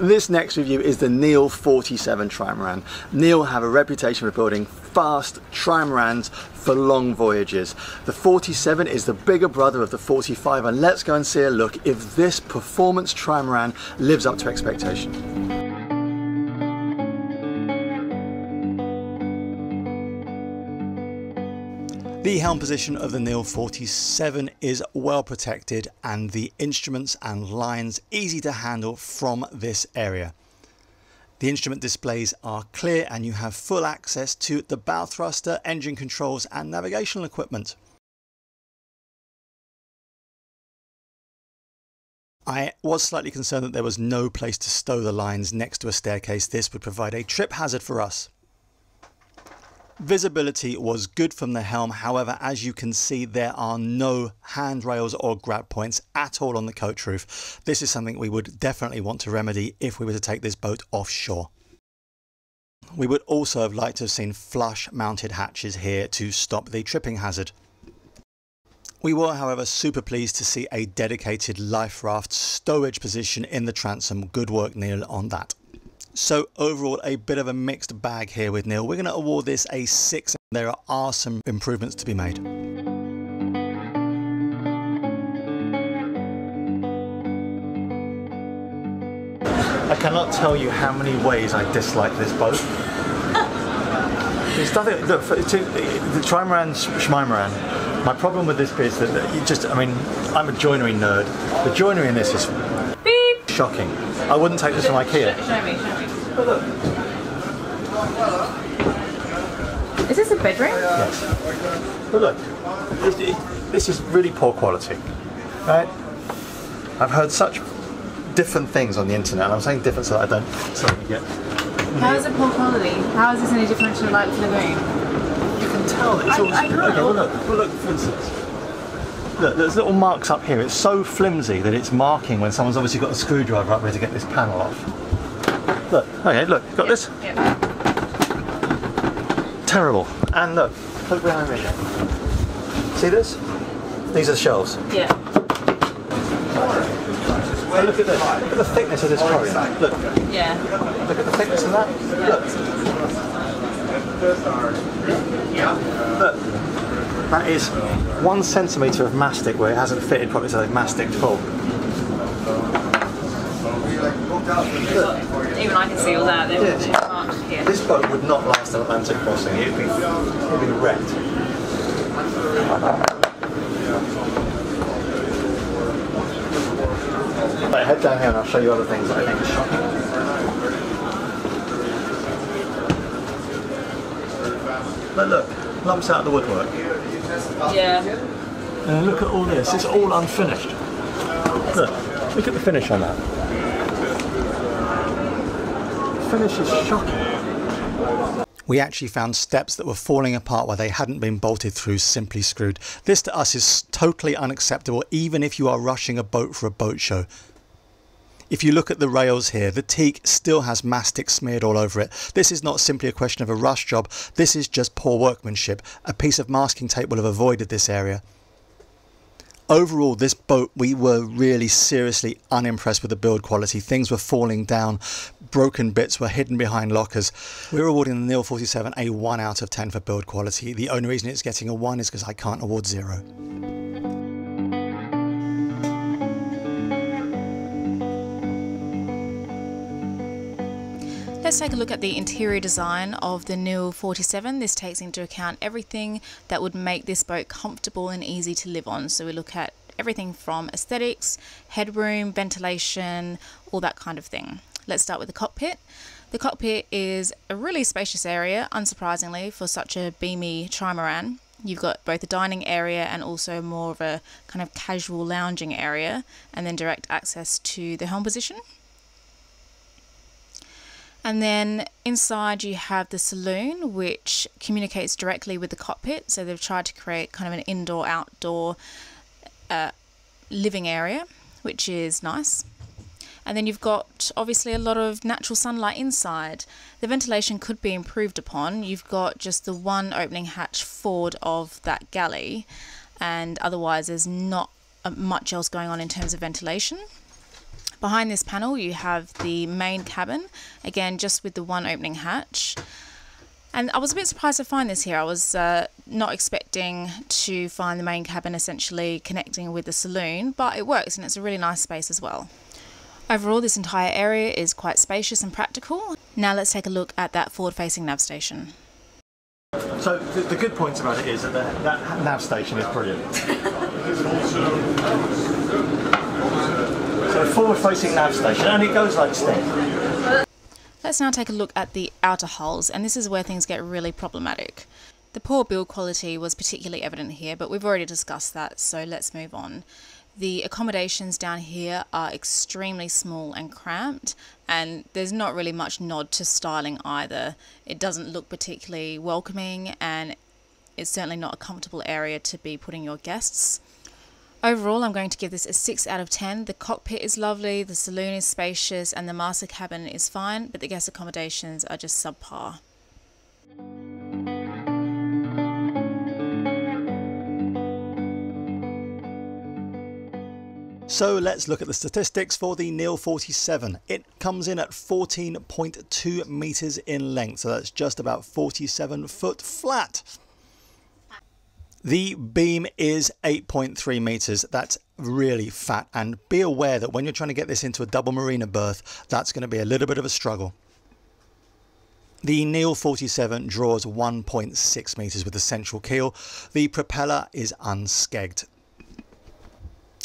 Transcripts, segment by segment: This next review is the Neel 47 trimaran. Neel have a reputation for building fast trimarans for long voyages. The 47 is the bigger brother of the 45, and let's go and see a look if this performance trimaran lives up to expectation. The helm position of the Neel 47 is well protected, and the instruments and lines easy to handle from this area. The instrument displays are clear and you have full access to the bow thruster, engine controls and navigational equipment. I was slightly concerned that there was no place to stow the lines next to a staircase. This would provide a trip hazard for us. Visibility was good from the helm, however, as you can see, there are no handrails or grab points at all on the coach roof. This is something we would definitely want to remedy if we were to take this boat offshore. We would also have liked to have seen flush mounted hatches here to stop the tripping hazard. We were, however, super pleased to see a dedicated life raft stowage position in the transom. Good work, Neel, on that. So overall, a bit of a mixed bag here with Neel. We're going to award this a 6. There are some improvements to be made. I cannot tell you how many ways I dislike this boat. It's nothing. Look, the trimaran, schmimaran. My problem with this is that you just, I'm a joinery nerd. The joinery in this is shocking. I wouldn't take this from IKEA. Show me. Is this a bedroom? Yes. But look, this is really poor quality, right? I've heard such different things on the internet, and I'm saying different so that I don't get. How is it poor quality? How is this any different to the light for the moon? You can tell that it's all. Okay, well look, for instance. Look, there's little marks up here. It's so flimsy that it's marking when someone's obviously got a screwdriver up here to get this panel off. Look, okay, look, got this? Yeah. Terrible. And look, look behind me. See this? These are the shelves. Yeah. And look at this. Look at the thickness of this coral. Look. Yeah. Look at the thickness of that. Look. Yeah. Look. That is 1 centimetre of mastic where it hasn't fitted properly, so they've masticked full. Even I can see all that. There was much here. This boat would not last an Atlantic crossing. It would be wrecked. Right, head down here and I'll show you other things that I think are shocking. But look, lumps out of the woodwork. Yeah. And look at all this, it's all unfinished. Look at the finish on that. The finish is shocking. We actually found steps that were falling apart where they hadn't been bolted through, simply screwed. This to us is totally unacceptable, even if you are rushing a boat for a boat show. If you look at the rails here, the teak still has mastic smeared all over it. This is not simply a question of a rush job, this is just poor workmanship. A piece of masking tape will have avoided this area. Overall, this boat, we were really seriously unimpressed with the build quality. Things were falling down, broken bits were hidden behind lockers. We're awarding the Neel 47 a 1 out of 10 for build quality. The only reason it's getting a 1 is because I can't award 0. Let's take a look at the interior design of the Neel 47. This takes into account everything that would make this boat comfortable and easy to live on. So we look at everything from aesthetics, headroom, ventilation, all that kind of thing. Let's start with the cockpit. The cockpit is a really spacious area, unsurprisingly, for such a beamy trimaran. You've got both a dining area and also more of a kind of casual lounging area, and then direct access to the helm position. And then inside you have the saloon, which communicates directly with the cockpit. So they've tried to create kind of an indoor-outdoor living area, which is nice. And then you've got obviously a lot of natural sunlight inside. The ventilation could be improved upon. You've got just the one opening hatch forward of that galley, and otherwise there's not much else going on in terms of ventilation. Behind this panel you have the main cabin, again just with the one opening hatch. And I was a bit surprised to find this here. I was not expecting to find the main cabin essentially connecting with the saloon, but it works and it's a really nice space as well. Overall, this entire area is quite spacious and practical. Now let's take a look at that forward-facing nav station. So the good point about it is that that nav station is brilliant. So forward-facing nav station, and it goes like this. Let's now take a look at the outer hulls, and this is where things get really problematic. The poor build quality was particularly evident here, but we've already discussed that, so let's move on. The accommodations down here are extremely small and cramped, and there's not really much nod to styling either. It doesn't look particularly welcoming, and it's certainly not a comfortable area to be putting your guests. Overall, I'm going to give this a 6 out of 10. The cockpit is lovely, the saloon is spacious, and the master cabin is fine, but the guest accommodations are just subpar. So let's look at the statistics for the Neel 47. It comes in at 14.2 meters in length, so that's just about 47 foot flat. The beam is 8.3 meters. That's really fat, and be aware that when you're trying to get this into a double marina berth, that's going to be a little bit of a struggle. The Neel 47 draws 1.6 meters with the central keel. The propeller is unskegged.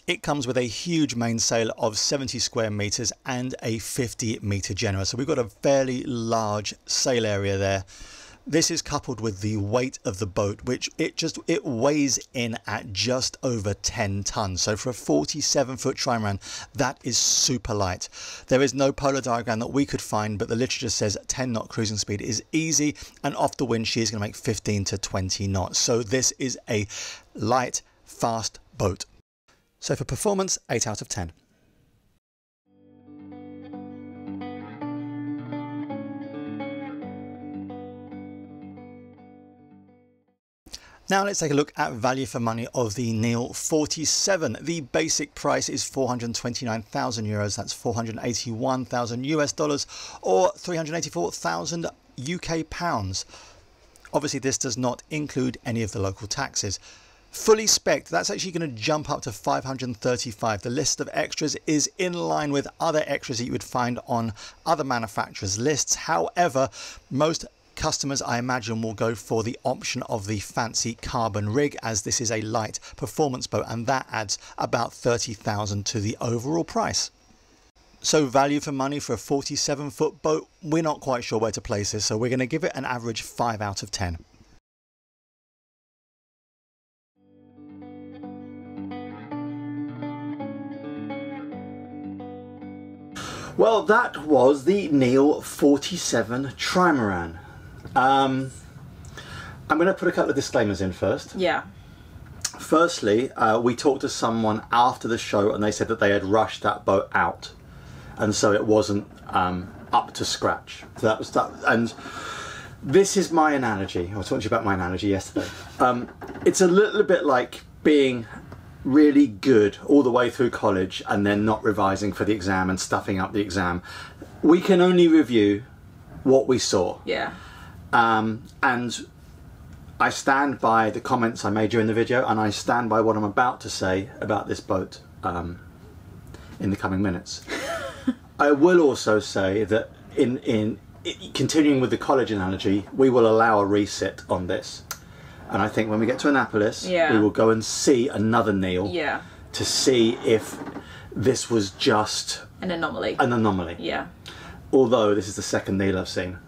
It comes with a huge mainsail of 70 square meters and a 50 meter genoa. So we've got a fairly large sail area there. This is coupled with the weight of the boat, which it weighs in at just over 10 tons. So for a 47 foot trimaran, that is super light. There is no polar diagram that we could find, but the literature says 10 knot cruising speed is easy, and off the wind she is going to make 15 to 20 knots. So this is a light, fast boat. So for performance, 8 out of 10. Now let's take a look at value for money of the Neel 47. The basic price is €429,000. That's $481,000 or 384,000 UK pounds. Obviously, this does not include any of the local taxes. Fully spec'd, that's actually going to jump up to 535. The list of extras is in line with other extras that you would find on other manufacturers' lists. However, most customers, I imagine, will go for the option of the fancy carbon rig, as this is a light performance boat, and that adds about 30,000 to the overall price. So value for money for a 47 foot boat, we're not quite sure where to place this, so we're going to give it an average 5 out of 10. Well, that was the Neel 47 trimaran. I'm going to put a couple of disclaimers in first. Yeah. Firstly, we talked to someone after the show and they said that they had rushed that boat out, and so it wasn't up to scratch. So that was that. And this is my analogy. I was talking to you about my analogy yesterday. It's a little bit like being really good all the way through college and then not revising for the exam and stuffing up the exam. We can only review what we saw. Yeah. And I stand by the comments I made during the video, and I stand by what I'm about to say about this boat in the coming minutes. I will also say that continuing with the college analogy, we will allow a resit on this. And I think when we get to Annapolis, yeah, we will go and see another Neel, yeah, to see if this was just an anomaly. An anomaly. Yeah. Although this is the second Neel I've seen.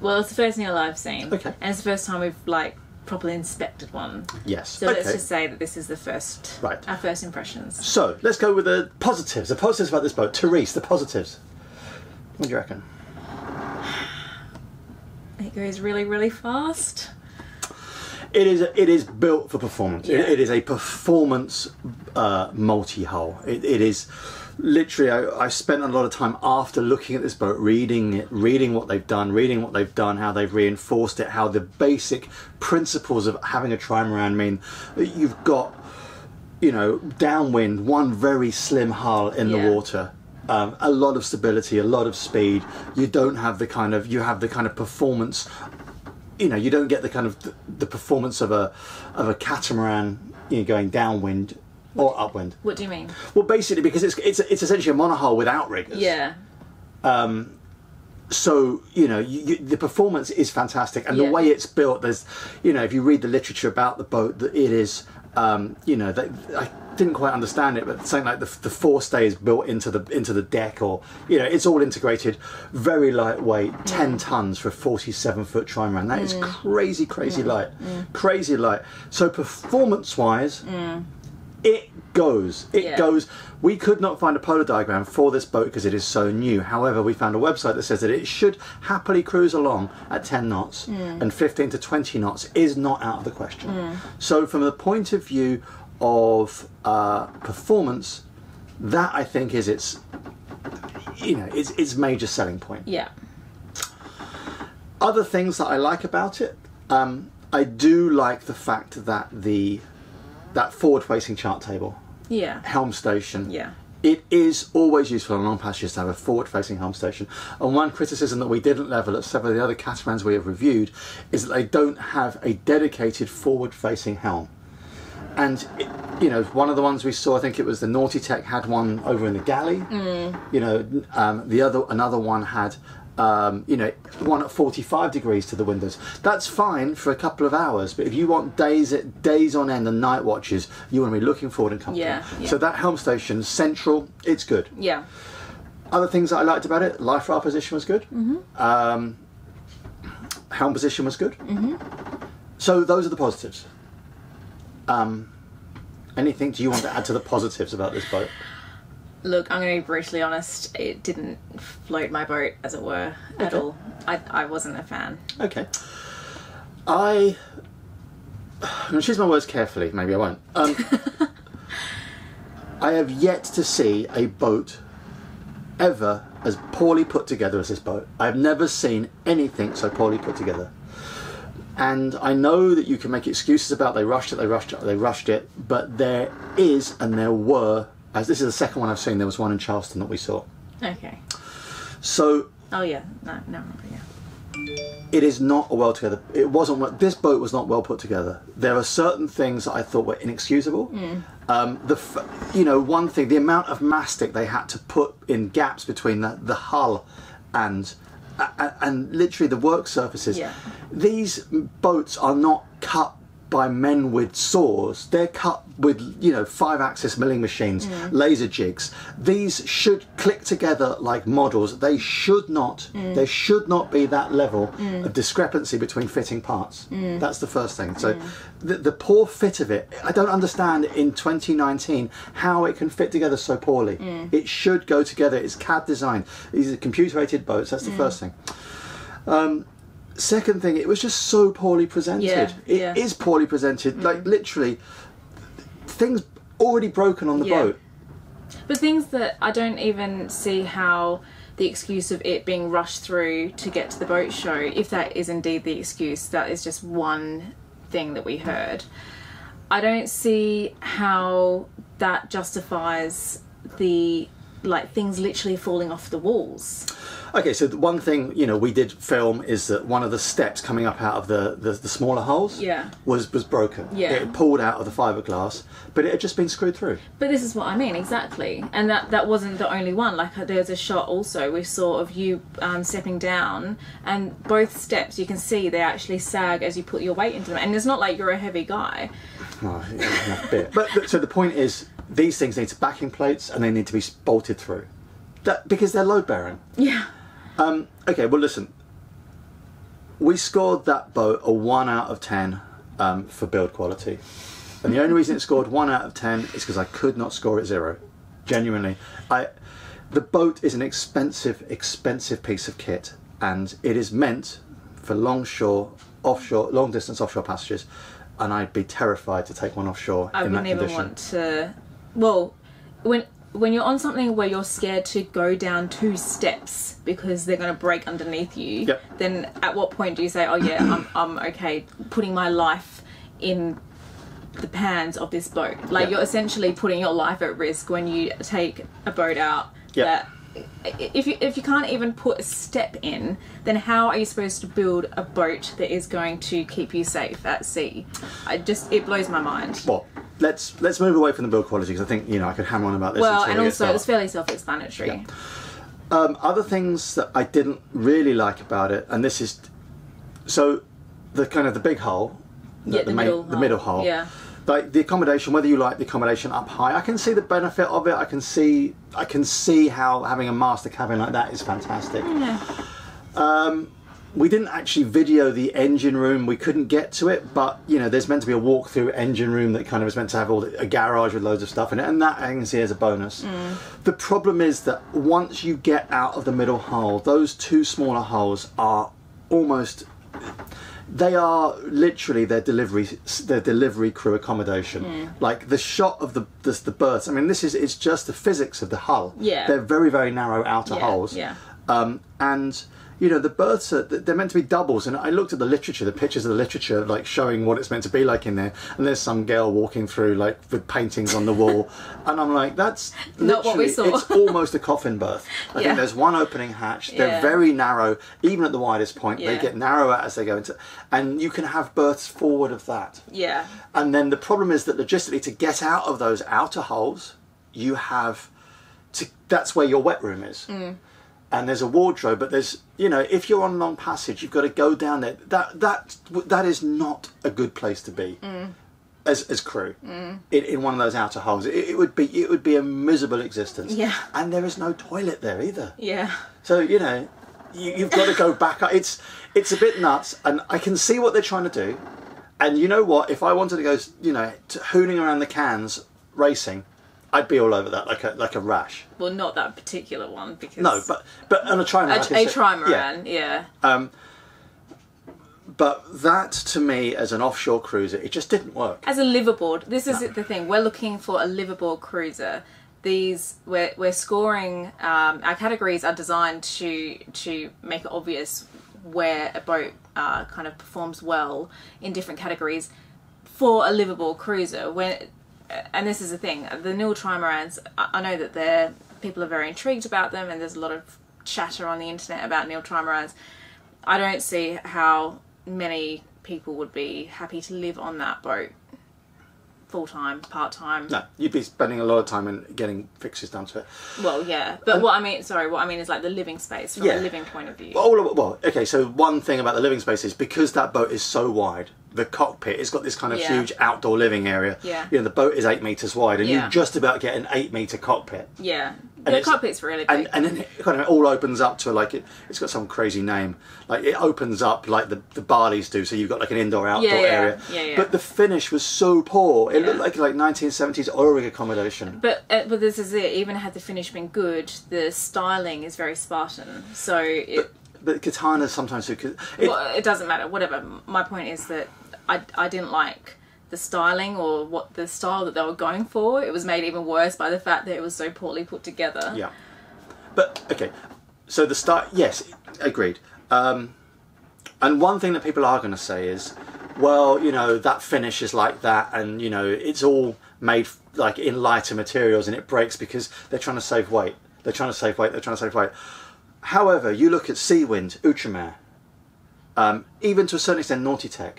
Well, it's the first Neel I've seen. Okay. And it's the first time we've like properly inspected one. Yes. So okay, let's just say that this is the first. Right. Our first impressions. So let's go with the positives. The positives about this boat, Therese. The positives. What do you reckon? It goes really, really fast. It is built for performance. Yeah. It is a performance multi-hull. It is literally, I spent a lot of time after looking at this boat, reading it, reading what they've done, how they've reinforced it, how the basic principles of having a trimaran mean that you've got, you know, downwind, one very slim hull in, yeah, the water, a lot of stability, a lot of speed. You don't have the kind of, you have the kind of performance, you know, you don't get the kind of the performance of a catamaran, you know, going downwind or upwind. What do you mean? Well, basically because it's essentially a monohull without riggers. Yeah. So, you know, the performance is fantastic, and the way it's built, there's, you know, if you read the literature about the boat, that it is, you know, I didn't quite understand it, but something like the forestay is built into the deck, or, you know, it's all integrated, very lightweight, 10 tons for a 47-foot trimaran. That is crazy, crazy light, crazy light. So performance-wise, it goes, it goes. We could not find a polar diagram for this boat because it is so new. However, we found a website that says that it should happily cruise along at 10 knots and 15 to 20 knots is not out of the question. So from the point of view of performance, that I think is its, you know, its major selling point. Yeah. Other things that I like about it, I do like the fact that that forward-facing chart table, helm station, it is always useful on long passages to have a forward-facing helm station. And one criticism that we didn't level at several of the other catamarans we have reviewed is that they don't have a dedicated forward-facing helm. And it, you know, one of the ones we saw, I think it was the Nautitech had one over in the galley. You know, another one had, you know, one at 45 degrees to the windows. That's fine for a couple of hours, but if you want days on end and night watches, you want to be looking forward and comfortable. So that helm station, central, it's good. Other things that I liked about it, life raft position was good. Helm position was good. So those are the positives. Anything do you want to add to the positives about this boat? Look, I'm going to be brutally honest, it didn't float my boat, as it were, at all. I wasn't a fan. Okay. I'm going to choose my words carefully, maybe I won't. I have yet to see a boat ever as poorly put together as this boat. I've never seen anything so poorly put together. And I know that you can make excuses about they rushed it, but there is, and there were, as this is the second one I've seen, there was one in Charleston that we saw. Okay. So. Oh yeah, no, yeah. It is not a well together. It wasn't. This boat was not well put together. There are certain things that I thought were inexcusable. You know, one thing, the amount of mastic they had to put in gaps between the hull and literally the work surfaces. These boats are not cut by men with saws. They're cut with, you know, 5-axis milling machines, laser jigs. These should click together like models. They should not, there should not be that level of discrepancy between fitting parts. That's the first thing. So the poor fit of it, I don't understand in 2019 how it can fit together so poorly. It should go together. It's CAD designed. These are computer-aided boats. That's the first thing. Second thing, it was just so poorly presented. It is poorly presented. Like, literally, things already broken on the boat. But things that I don't even see how the excuse of it being rushed through to get to the boat show, if that is indeed the excuse, that is just one thing that we heard. I don't see how that justifies the, like, things literally falling off the walls. Okay, so the one thing, you know, we did film is that one of the steps coming up out of the smaller holes was broken. It pulled out of the fiberglass, but it had just been screwed through. But this is what I mean, exactly. And that wasn't the only one. Like, there's a shot also we saw of you stepping down, and both steps, you can see they actually sag as you put your weight into them. And it's not like you're a heavy guy. Oh, yeah, a bit. But so the point is, these things need backing plates, and they need to be bolted through. Because they're load-bearing. Okay, well, listen. We scored that boat a 1 out of 10 for build quality. And the only reason it scored 1 out of 10 is because I could not score it 0. Genuinely. The boat is an expensive, expensive piece of kit. And it is meant for long-distance offshore passages. And I'd be terrified to take one offshore in that condition. I wouldn't even want to... Well, when you're on something where you're scared to go down 2 steps because they're going to break underneath you, then at what point do you say, oh yeah, I'm okay putting my life in the pans of this boat? Like, you're essentially putting your life at risk when you take a boat out that if you can't even put a step in, then how are you supposed to build a boat that is going to keep you safe at sea? It blows my mind. Well, let's move away from the build quality, because I think, you know, I could hammer on about this. Well, and also it's fairly self-explanatory. Yeah. Other things that I didn't really like about it, and this is so the kind of the big hull, the middle hull. Yeah. Like the accommodation, whether you like the accommodation up high, I can see the benefit of it. I can see how having a master cabin like that is fantastic. Yeah. We didn't actually video the engine room. We couldn't get to it, but you know, there's meant to be a walkthrough engine room that kind of is meant to have all a garage with loads of stuff in it, and that I can see as a bonus. Mm. The problem is that once you get out of the middle hull, those two smaller hulls are almost. They are literally their delivery crew accommodation. Yeah. Like the shot of the berths. I mean, it's just the physics of the hull. Yeah. They're very, very narrow outer hulls. Yeah. And you know, the berths are, they're meant to be doubles. And I looked at the literature, the pictures of the literature, like showing what it's meant to be like in there. And there's some girl walking through like with paintings on the wall, and I'm like, that's not what we saw. It's almost a coffin berth. I think there's one opening hatch. They're very narrow, even at the widest point. Yeah. They get narrower as they go into, and you can have berths forward of that. Yeah. And then the problem is that logistically, to get out of those outer hulls, you have to. That's where your wet room is. Mm. And there's a wardrobe, but there's, you know, if you're on long passage, you've got to go down there. That is not a good place to be as crew in one of those outer hulls. It would be a miserable existence. Yeah. And there is no toilet there either. Yeah. So, you know, you've got to go back up. It's a bit nuts, and I can see what they're trying to do. And you know what? If I wanted to go, you know, hooning around the cans racing, I'd be all over that like a rash. Well, not that particular one, because no, but on a trimaran. A trimaran, yeah. But that, to me, as an offshore cruiser, it just didn't work. As a liverboard, this is the thing. We're looking for a liverboard cruiser. We're scoring. Our categories are designed to make it obvious where a boat kind of performs well in different categories for a liverboard cruiser. And this is the thing, the Neel trimarans, I know that people are very intrigued about them, and there's a lot of chatter on the internet about Neel trimarans. I don't see how many people would be happy to live on that boat full-time, part-time. No, you'd be spending a lot of time in getting fixes done to it. Well, yeah, but what I mean is like the living space from a living point of view. Well, okay, so one thing about the living space is because that boat is so wide, the cockpit, it's got this kind of huge outdoor living area. Yeah. You know, the boat is 8 meters wide, and you just about get an 8-meter cockpit. Yeah. And the cockpit's really big. And then it kind of all opens up to like, it's got some crazy name. Like it opens up like the Barleys do. So you've got like an indoor-outdoor area. Yeah, yeah. But the finish was so poor. It looked like 1970s oil rig accommodation. But this is it. Even had the finish been good, the styling is very Spartan. So But katanas sometimes do. It doesn't matter. Whatever. My point is that I didn't like the styling or what the style that they were going for. It was made even worse by the fact that it was so poorly put together. Yeah. But okay. So the style. Yes, agreed. And one thing that people are going to say is, well, you know, that finish is like that, and you know, it's all made like in lighter materials, and it breaks because they're trying to save weight. However, you look at Seawind, Outremer, even to a certain extent Nautitech.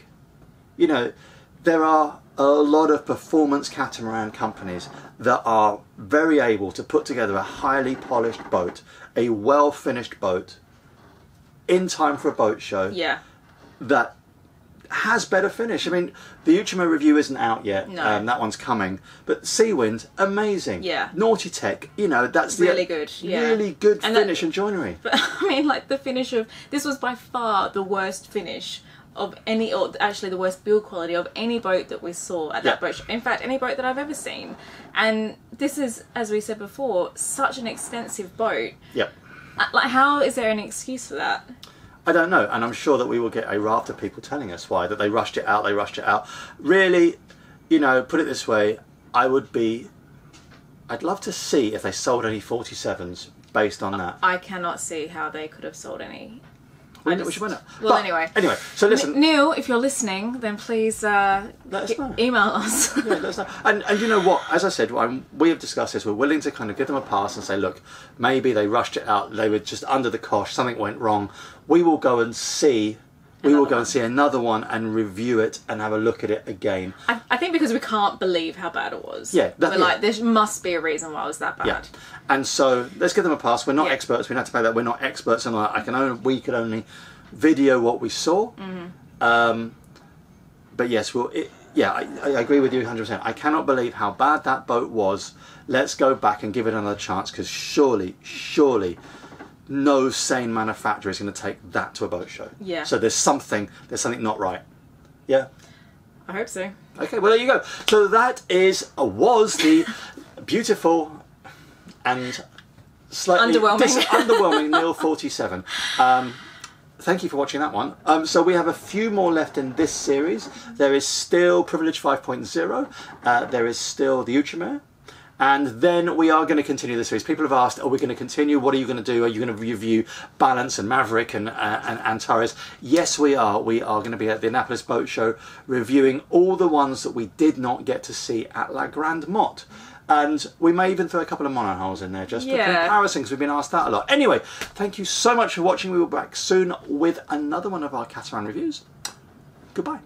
You know, there are a lot of performance catamaran companies that are very able to put together a highly polished boat, a well-finished boat, in time for a boat show. Yeah. That has better finish. I mean, the Outremer review isn't out yet. No. That one's coming. But Seawind, amazing. Yeah. Nautitech, you know, that's the really good, really good and finish and joinery. But I mean, like the finish of this was by far the worst finish of any, or actually the worst build quality of any boat that we saw at that boat show. In fact, any boat that I've ever seen. And this is, as we said before, such an extensive boat. Yep. Like, how is there an excuse for that? I don't know, and I'm sure that we will get a raft of people telling us why, that they rushed it out, Really, you know, put it this way, I'd love to see if they sold any 47s based on that. I cannot see how they could have sold any. Anyway, so listen. Neel, if you're listening, then please email us. Yeah, let us know. And you know what? As I said, we have discussed this. We're willing to kind of give them a pass and say, look, maybe they rushed it out. They were just under the cosh. Something went wrong. We will go and see. We will go and see another one and review it and have a look at it again. I think because we can't believe how bad it was. Yeah. We're like, there must be a reason why it was that bad. Yeah. And so let's give them a pass. We're not experts. We don't have to pay that. We're not experts. And we could only video what we saw. Mm-hmm. But yes, I agree with you 100%. I cannot believe how bad that boat was. Let's go back and give it another chance, because surely, no sane manufacturer is going to take that to a boat show. Yeah. So there's something not right. Yeah. I hope so. Okay, well, there you go. So that was the beautiful and slightly underwhelming Neel 47. Thank you for watching that one. So we have a few more left in this series. There is still Privilege 5.0. There is still the Outremer. And then we are going to continue the series. People have asked, are we going to continue? What are you going to do? Are you going to review Balance and Maverick and Antares? Yes, we are. We are going to be at the Annapolis Boat Show reviewing all the ones that we did not get to see at La Grande Motte. And we may even throw a couple of monohulls in there just for comparison, because we've been asked that a lot. Anyway, thank you so much for watching. We will be back soon with another one of our Catamaran reviews. Goodbye.